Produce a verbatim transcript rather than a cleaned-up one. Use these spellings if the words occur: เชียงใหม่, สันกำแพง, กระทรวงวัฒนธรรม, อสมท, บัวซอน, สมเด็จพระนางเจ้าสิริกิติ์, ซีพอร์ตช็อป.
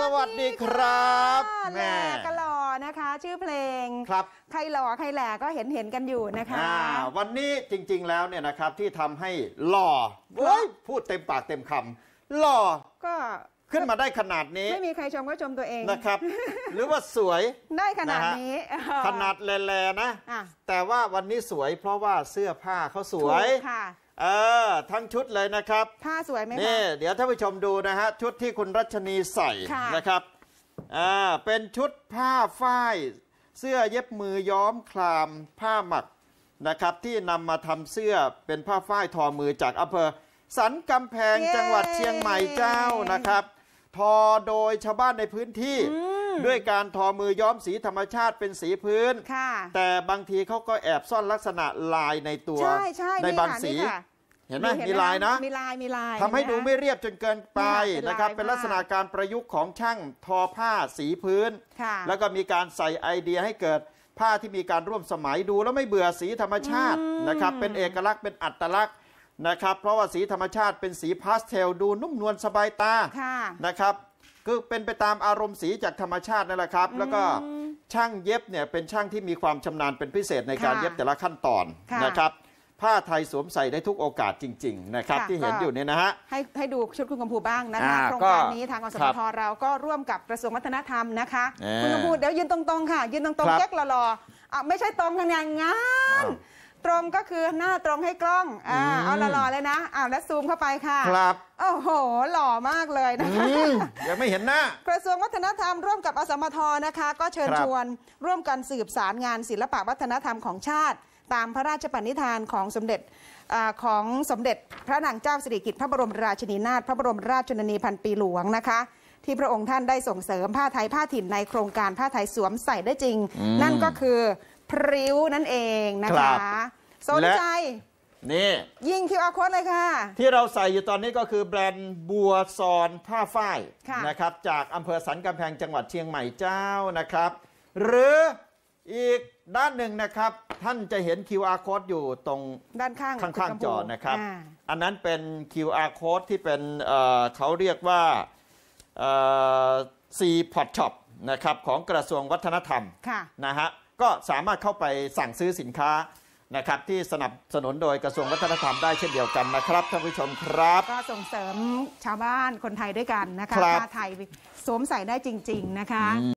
สวัสดีครับแหล่กะหล่อนะคะชื่อเพลงครับใครหล่อใครแหล่ก็เห็นเห็นกันอยู่นะคะวันนี้จริงๆแล้วเนี่ยนะครับที่ทำให้หล่อพูดเต็มปากเต็มคำหล่อก็ขึ้นมาได้ขนาดนี้ไม่มีใครชมก็ชมตัวเองนะครับหรือว่าสวยได้ขนาดนี้ขนาดแหล่ๆนะแต่ว่าวันนี้สวยเพราะว่าเสื้อผ้าเขาสวยเออทั้งชุดเลยนะครับผ้าสวยไหมคะนี่เดี๋ยวท่านผู้ชมดูนะฮะชุดที่คุณรัชนีใส่นะครับอ่าเป็นชุดผ้าฝ้ายเสื้อเย็บมือย้อมคลามผ้าหมักนะครับที่นำมาทำเสื้อเป็นผ้าฝ้ายทอมือจากอำเภอสันกำแพง yeah. จังหวัดเชียงใหม่เจ้านะครับทอโดยชาวบ้านในพื้นที่ด้วยการทอมือย้อมสีธรรมชาติเป็นสีพื้นแต่บางทีเขาก็แอบซ่อนลักษณะลายในตัวในบางสีเห็นไหมมีลายนะมีลายมีลายทำให้ดูไม่เรียบจนเกินไปนะครับเป็นลักษณะการประยุกต์ของช่างทอผ้าสีพื้นแล้วก็มีการใส่ไอเดียให้เกิดผ้าที่มีการร่วมสมัยดูแล้วไม่เบื่อสีธรรมชาตินะครับเป็นเอกลักษณ์เป็นอัตลักษณ์นะครับเพราะว่าสีธรรมชาติเป็นสีพาสเทลดูนุ่มนวลสบายตานะครับคือเป็นไปตามอารมณ์สีจากธรรมชาตินั่นแหละครับแล้วก็ช่างเย็บเนี่ยเป็นช่างที่มีความชำนาญเป็นพิเศษในการเย็บแต่ละขั้นตอนนะครับผ้าไทยสวมใส่ได้ทุกโอกาสจริงๆนะครับที่เห็นอยู่เนี่ยนะฮะให้ให้ดูชุดคุณกำพูบ้างนะคะโครงการนี้ทางอสมทเราก็ร่วมกับกระทรวงวัฒนธรรมนะคะคุณกำพูเดี๋ยวยืนตรงๆค่ะยืนตรงๆแก๊กหล่อๆอ่ะไม่ใช่ตรงทางงานตรงก็คือหน้าตรงให้กล้องอ่าเอาหล่อๆเลยนะอ้าวแล้วซูมเข้าไปค่ะครับโอ้โหหล่อมากเลยนะคะยังไม่เห็นหน้ากระทรวงวัฒนธรรมร่วมกับอสมทนะคะก็เชิญชวนร่วมกันสืบสารงานศิลปะวัฒนธรรมของชาติตามพระราชปณิธานของสมเด็จของสมเด็จพระนางเจ้าสิริกิติ์พระบรมราชินีนาถพระบรมราชชนนีพันปีหลวงนะคะที่พระองค์ท่านได้ส่งเสริมผ้าไทยผ้าถิ่นในโครงการผ้าไทยสวมใส่ได้จริงนั่นก็คือพริ้วนั่นเองนะคะสนใจนี่ยิงคิวอาร์โค้ดเลยค่ะที่เราใส่อยู่ตอนนี้ก็คือแบรนด์บัวซอนผ้าฝ้ายนะครับจากอำเภอสันกำแพงจังหวัดเชียงใหม่เจ้านะครับหรืออีกด้านหนึ่งนะครับท่านจะเห็น คิว อาร์ Code อยู่ตรงด้านข้างข้างจอนะครับ อ, อันนั้นเป็น คิว อาร์ Code ที่เป็น เ, เขาเรียกว่าซีพอร์ตช็อปนะครับของกระทรวงวัฒนธรรมนะฮะก็สามารถเข้าไปสั่งซื้อสินค้านะครับที่สนับสนุนโดยกระทรวงวัฒนธรรมได้เช่นเดียวกันนะครับท่านผู้ชมครับก็ส่งเสริมชาวบ้านคนไทยด้วยกันนะคะผ้าไทยสวมใส่ได้จริงๆนะคะ